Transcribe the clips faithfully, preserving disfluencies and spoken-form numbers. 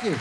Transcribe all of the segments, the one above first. Thank you.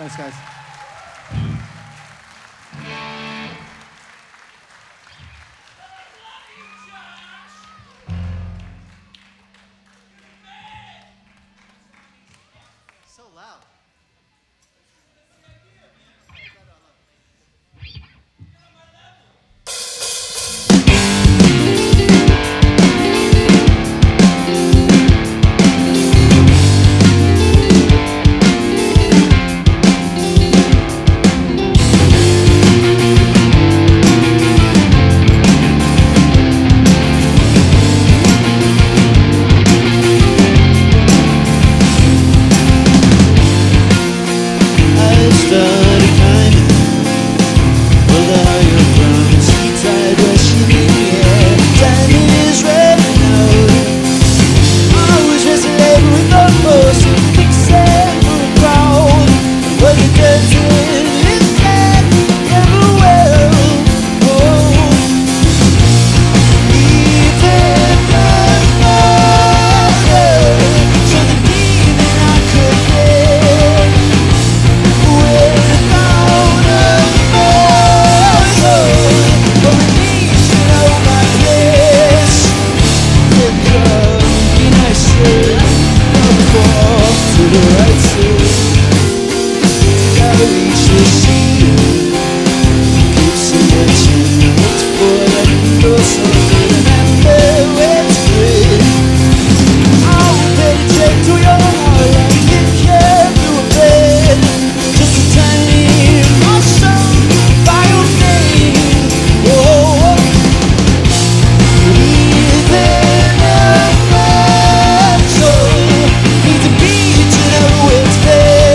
Thanks, guys. So loud. Hey!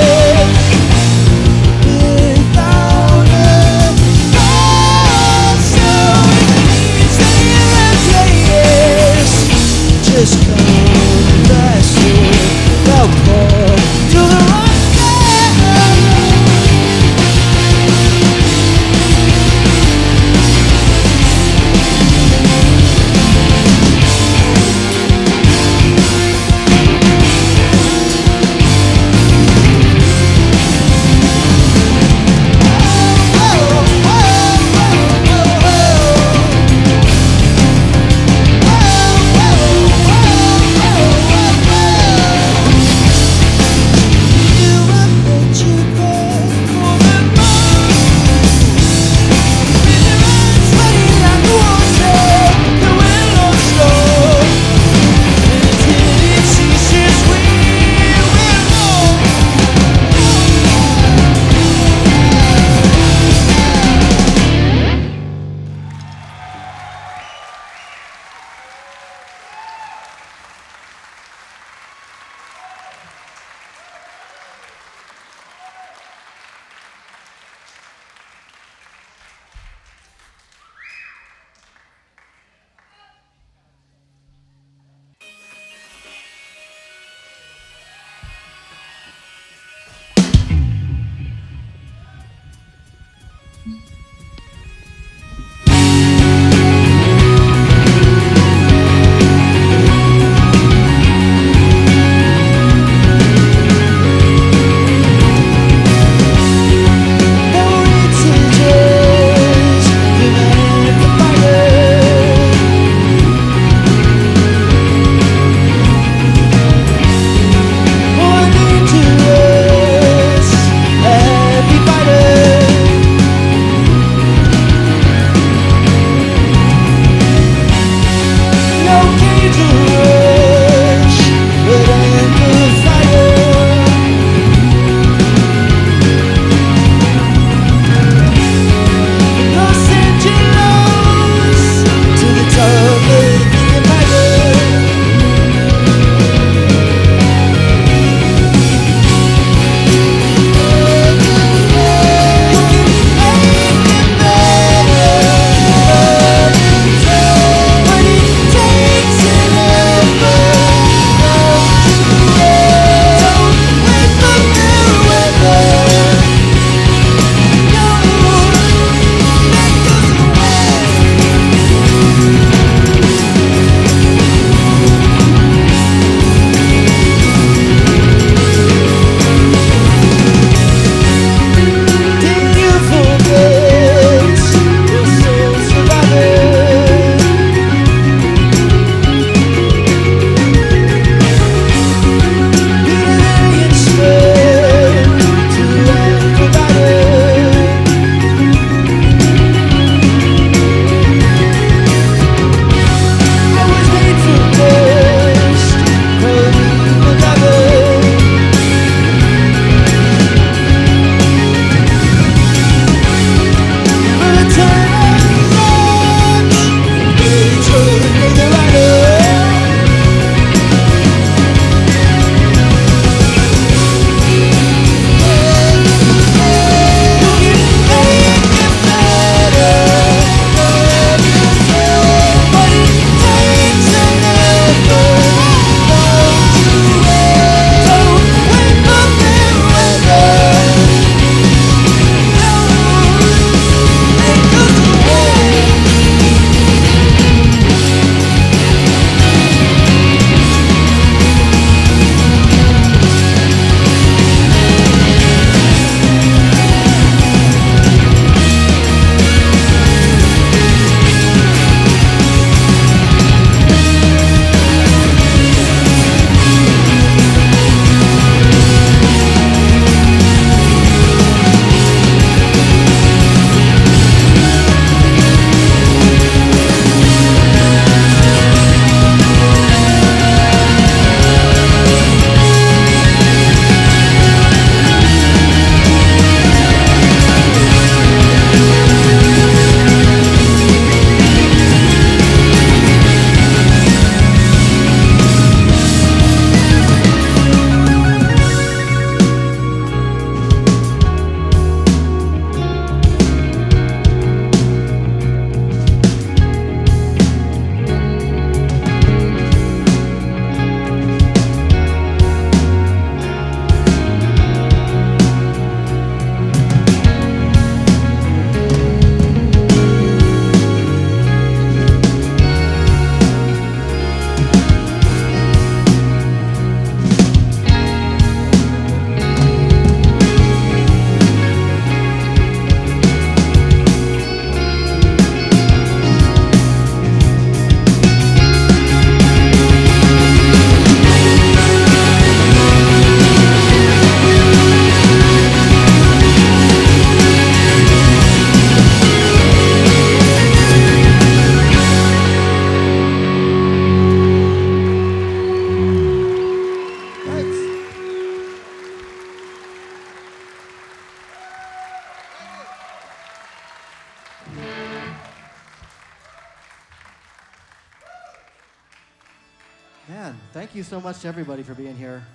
Thank you so much to everybody for being here.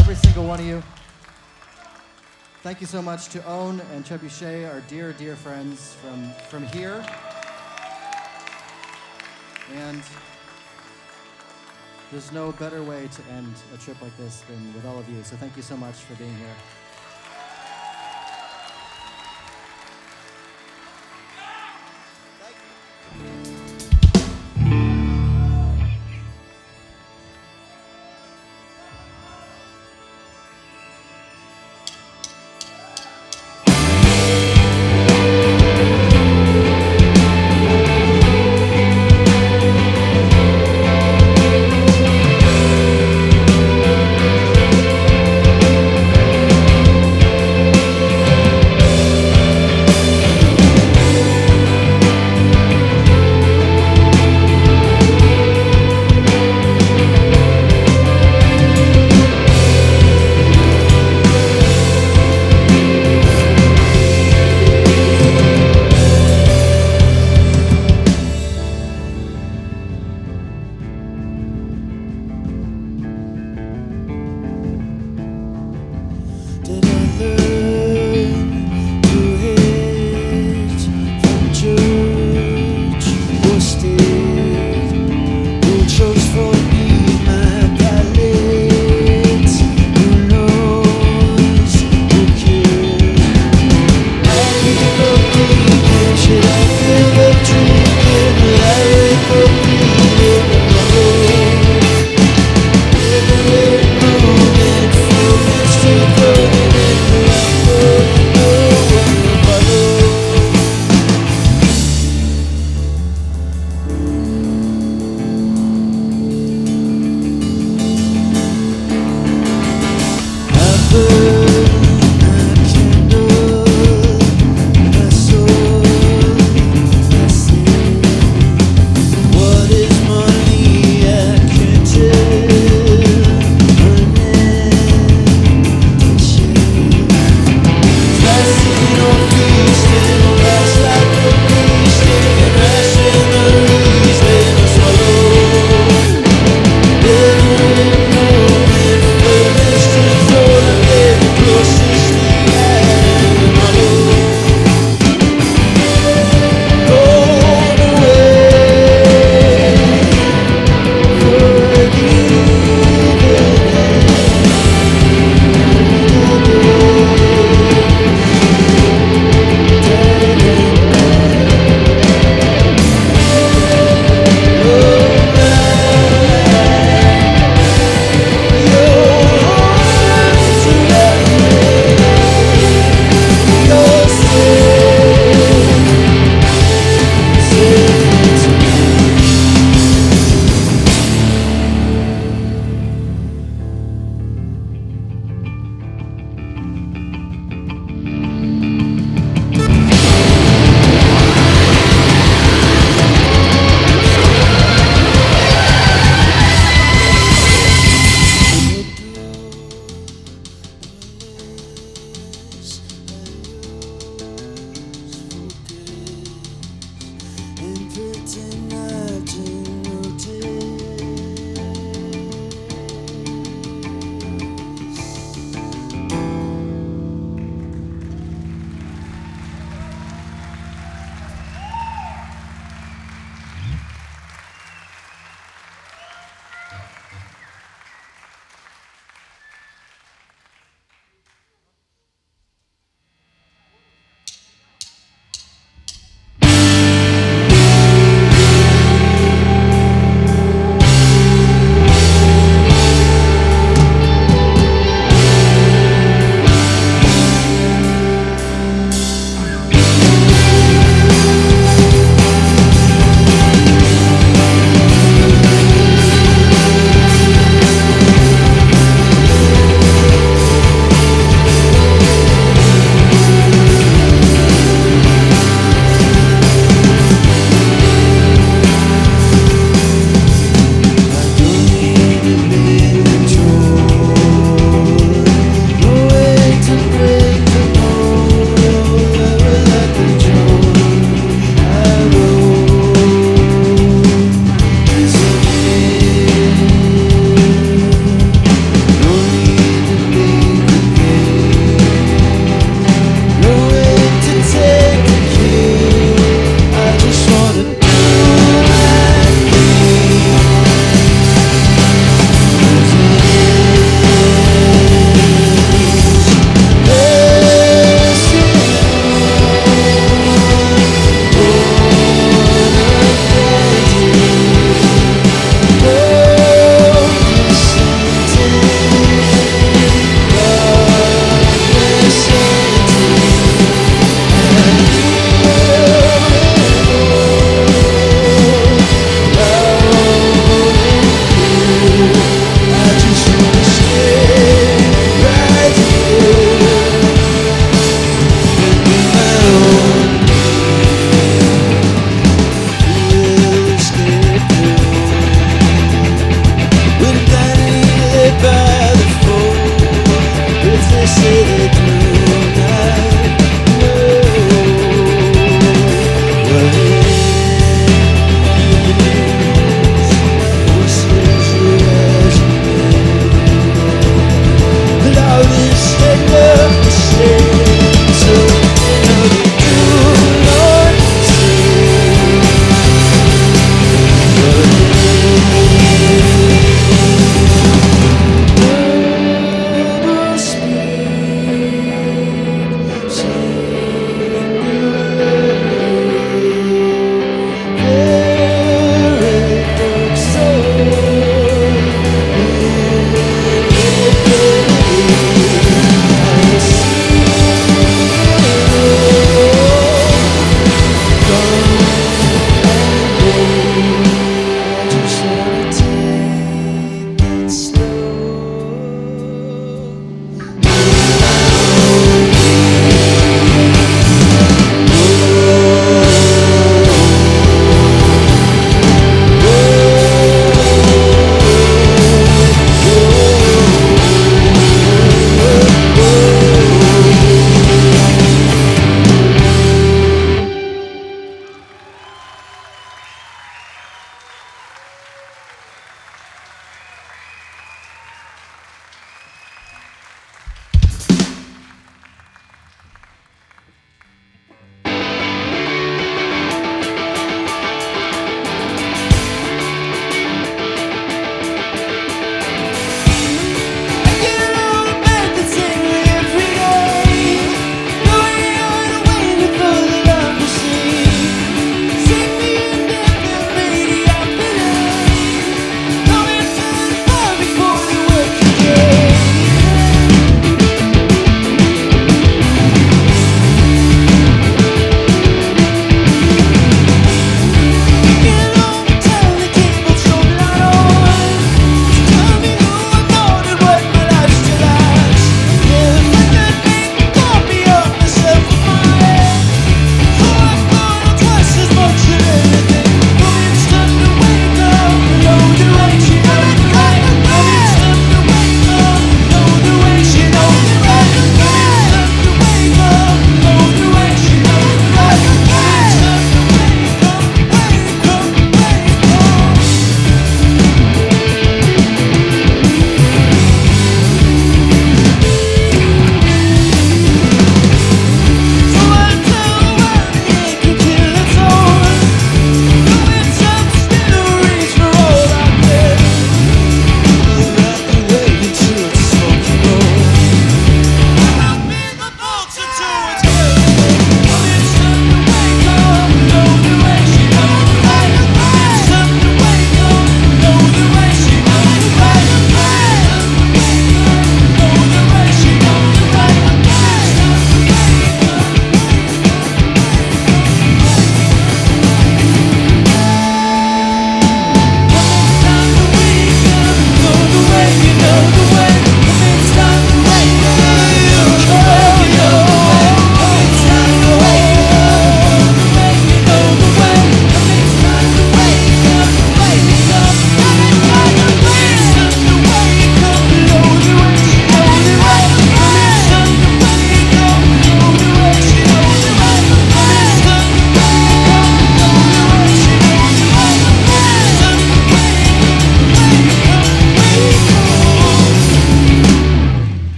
Every single one of you. Thank you so much to Owen and Trebuchet, our dear, dear friends from, from here. And there's no better way to end a trip like this than with all of you, so thank you so much for being here.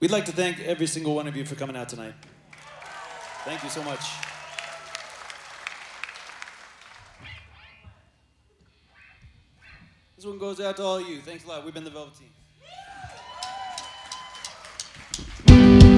We'd like to thank every single one of you for coming out tonight. Thank you so much. This one goes out to all of you. Thanks a lot. We've been the Velvet Teen. Thank you.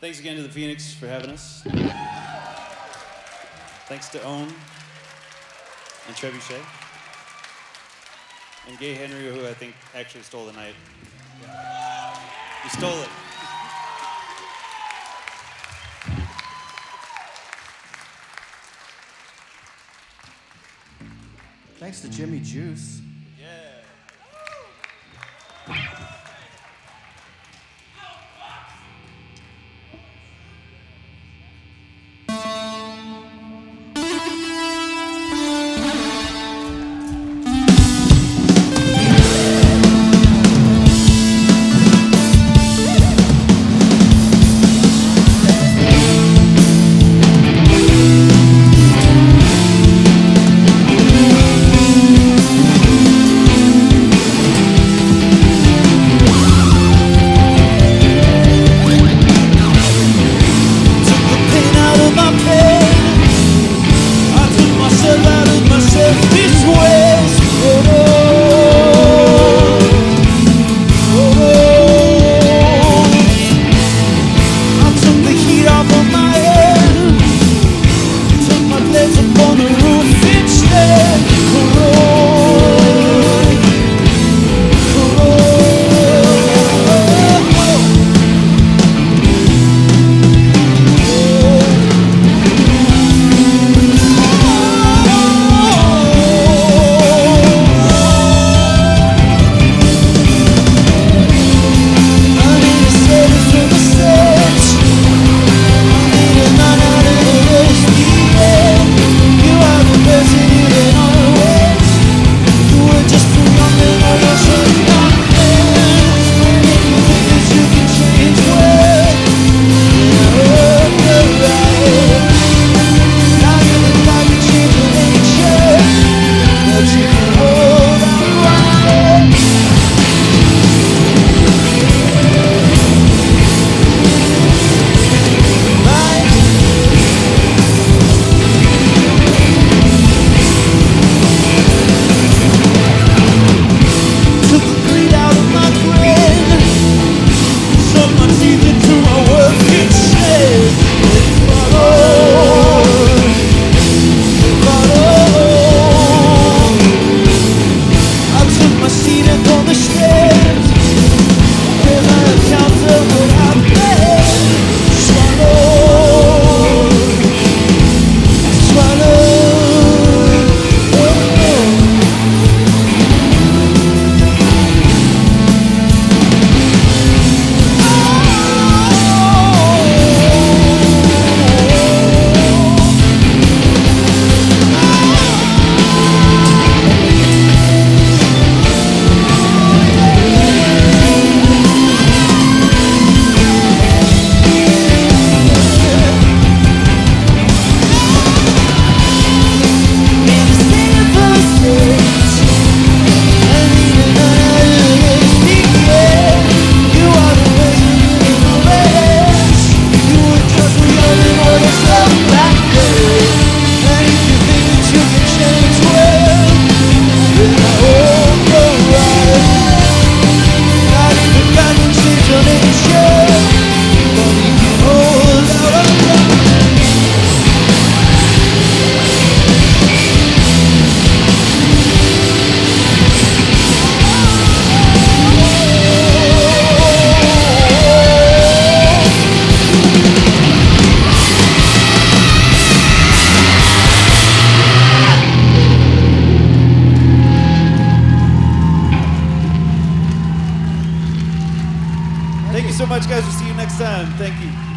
Thanks again to the Phoenix for having us. Thanks to Owen and Trebuchet. And Gay Henry, who I think actually stole the night. He stole it. Thanks to Jimmy Juice. Yeah. Thank you so much, guys. We'll see you next time. Thank you.